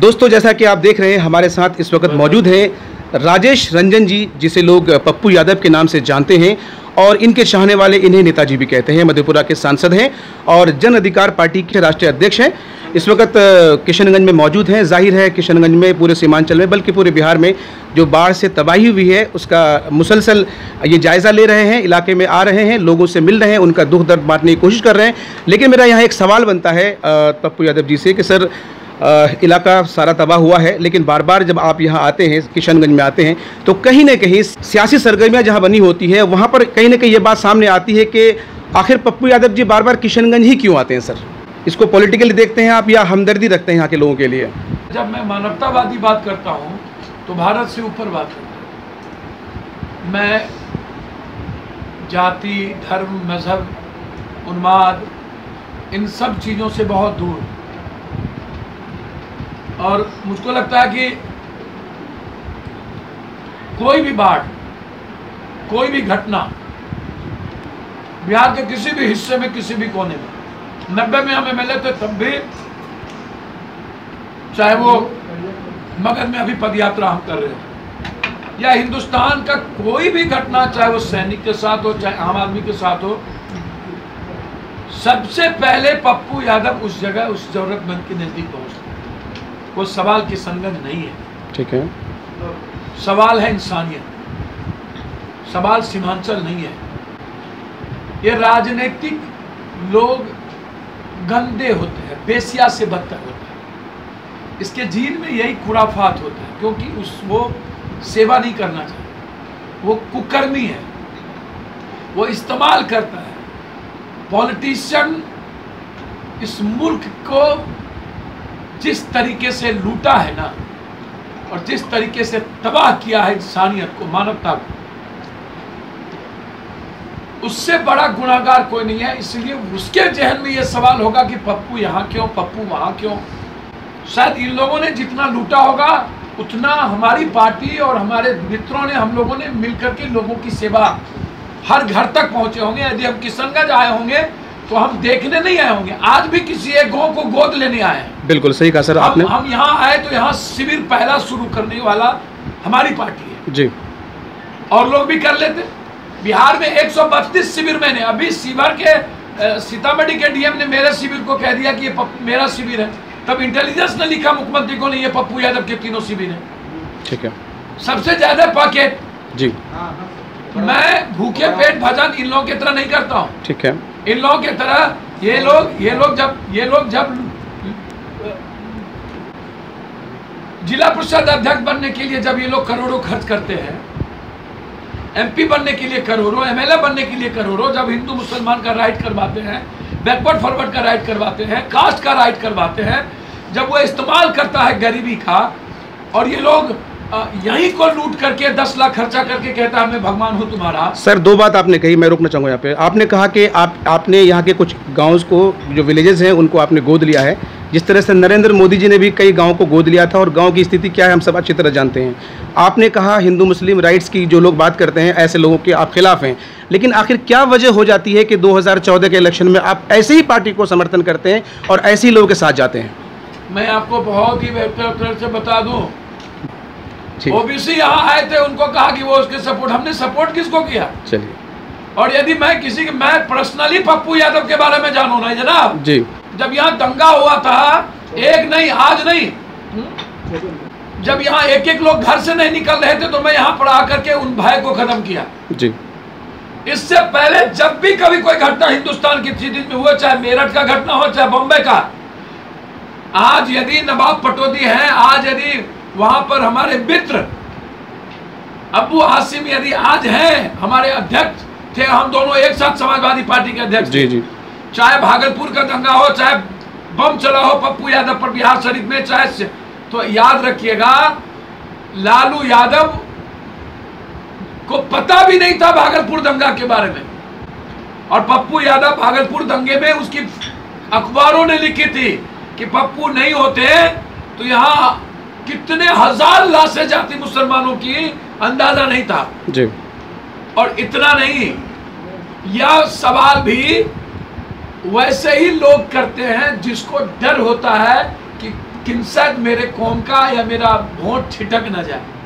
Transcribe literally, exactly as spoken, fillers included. दोस्तों जैसा कि आप देख रहे हैं, हमारे साथ इस वक्त मौजूद हैं राजेश रंजन जी, जिसे लोग पप्पू यादव के नाम से जानते हैं और इनके चाहने वाले इन्हें नेताजी भी कहते हैं। मधेपुरा के सांसद हैं और जन अधिकार पार्टी के राष्ट्रीय अध्यक्ष हैं। इस वक्त किशनगंज में मौजूद हैं। जाहिर है किशनगंज में, पूरे सीमांचल में, बल्कि पूरे बिहार में जो बाढ़ से तबाही हुई है उसका मुसलसल ये जायज़ा ले रहे हैं, इलाके में आ रहे हैं, लोगों से मिल रहे हैं, उनका दुख दर्द बांटने की कोशिश कर रहे हैं। लेकिन मेरा यहाँ एक सवाल बनता है पप्पू यादव जी से कि सर आ, इलाका सारा तबाह हुआ है, लेकिन बार बार जब आप यहाँ आते हैं, किशनगंज में आते हैं, तो कहीं ना कहीं सियासी सरगर्मियाँ जहाँ बनी होती है वहाँ पर कहीं ना कहीं ये बात सामने आती है कि आखिर पप्पू यादव जी बार बार किशनगंज ही क्यों आते हैं सर? इसको पॉलिटिकली देखते हैं आप या हमदर्दी रखते हैं यहाँ के लोगों के लिए? जब मैं मानवतावादी बात करता हूँ तो भारत से ऊपर बात करता हूँ। मैं जाति, धर्म, मजहब, उन्माद, इन सब चीज़ों से बहुत दूर, और मुझको लगता है कि कोई भी बाढ़, कोई भी घटना बिहार के किसी भी हिस्से में, किसी भी कोने में, नब्बे में हमें मिले थे तब भी, चाहे वो मगध में अभी पदयात्रा हम कर रहे हैं, या हिंदुस्तान का कोई भी घटना, चाहे वो सैनिक के साथ हो, चाहे आम आदमी के साथ हो, सबसे पहले पप्पू यादव उस जगह, उस जरूरतमंद के नजदीक पहुंचते हैं। वो सवाल किशनगंज नहीं है, ठीक है, सवाल है इंसानियत, सवाल सीमांचल नहीं है। ये राजनीतिक लोग गंदे होते हैं, बेसिया से बदतर होता है। इसके जीन में यही खुराफात होता है, क्योंकि उस वो सेवा नहीं करना चाहता, वो कुकर्मी है, वो इस्तेमाल करता है। पॉलिटिशियन इस मुल्क को जिस तरीके से लूटा है ना, और जिस तरीके से तबाह किया है इंसानियत को, मानवता को, उससे बड़ा गुनाहगार कोई नहीं है। इसलिए उसके जहन में ये सवाल होगा कि पप्पू यहाँ क्यों, पप्पू वहाँ क्यों। शायद इन लोगों ने जितना लूटा होगा उतना हमारी पार्टी और हमारे मित्रों ने, हम लोगों ने मिलकर के लोगों की सेवा, हर घर तक पहुँचे होंगे। यदि हम किशनगंज आए होंगे तो हम देखने नहीं आए होंगे, आज भी किसी एक गांव को गोद लेने आए हैं। बिल्कुल सही कहा सर आपने। हम यहाँ आए तो यहाँ शिविर पहला शुरू करने वाला हमारी पार्टी है जी, और लोग भी कर लेते। बिहार में एक सौ बत्तीस शिविर मैंने अभी शिविर के सीतामढ़ी के डीएम ने मेरे शिविर को कह दिया कि ये मेरा शिविर है, तब इंटेलिजेंस ने लिखा मुख्यमंत्री को नहीं, ये पप्पू यादव के तीनों शिविर है, ठीक है। सबसे ज्यादा पैकेट जी, मैं भूखे पेट भजन इन लोगों की तरह नहीं करता हूँ, ठीक है। इन लोगों के तरह ये लोग ये लोग जब ये लोग जब जिला परिषद अध्यक्ष बनने के लिए जब ये लोग करोड़ों खर्च करते हैं, एमपी बनने के लिए करोड़ों, एमएलए बनने के लिए करोड़ों, जब हिंदू मुसलमान का राइट करवाते हैं, बैकवर्ड फॉरवर्ड का राइट करवाते हैं, कास्ट का राइट करवाते हैं, जब वो इस्तेमाल करता है गरीबी का, और ये लोग यहीं को लूट करके दस लाख खर्चा करके कहता है मैं भगवान हूँ तुम्हारा। सर दो बात आपने कही, मैं रोकना चाहूँगा यहाँ पे। आपने कहा कि आप आपने यहाँ के कुछ गाँव को, जो विलेजेस हैं, उनको आपने गोद लिया है, जिस तरह से नरेंद्र मोदी जी ने भी कई गाँव को गोद लिया था, और गाँव की स्थिति क्या है हम सब अच्छी तरह जानते हैं। आपने कहा हिंदू मुस्लिम राइट्स की जो लोग बात करते हैं, ऐसे लोगों के आप खिलाफ हैं, लेकिन आखिर क्या वजह हो जाती है कि दो हज़ार चौदह के इलेक्शन में आप ऐसे ही पार्टी को समर्थन करते हैं और ऐसे ही लोगों के साथ जाते हैं? मैं आपको बहुत ही बेहतर से बता दूँ, ओबीसी यहाँ आए थे, उनको कहा कि वो उसके सपोर्ट, हमने सपोर्ट किसको किया? चलिए, और यदि मैं किसी के, मैं पर्सनली पप्पू यादव के बारे में जानू ना जनाब जी, जब यहाँ दंगा हुआ था, एक नहीं आज नहीं, जब यहाँ एक एक लोग घर से नहीं निकल रहे थे तो मैं यहाँ पर आकर के उन भाई को खत्म किया जी। इससे पहले जब भी कभी कोई घटना हिंदुस्तान की स्थिति में हुआ, चाहे मेरठ का घटना हो, चाहे बॉम्बे का, आज यदि नवाब पटौदी है, आज यदि वहां पर हमारे मित्र अबू आसिम यदि आज हैं, हमारे अध्यक्ष थे, हम दोनों एक साथ समाजवादी पार्टी के अध्यक्ष जी जी, चाहे भागलपुर का दंगा हो, चाहे बम चला हो पप्पू यादव पर बिहार शरीफ में, चाहे, तो याद रखिएगा लालू यादव को पता भी नहीं था भागलपुर दंगा के बारे में, और पप्पू यादव भागलपुर दंगे में उसकी अखबारों ने लिखी थी कि पप्पू नहीं होते तो यहाँ कितने हजार लाशें जाती मुसलमानों की, अंदाजा नहीं था जी। और इतना नहीं, यह सवाल भी वैसे ही लोग करते हैं जिसको डर होता है कि कि शायद मेरे कौम का या मेरा वोट छिटक न जाए।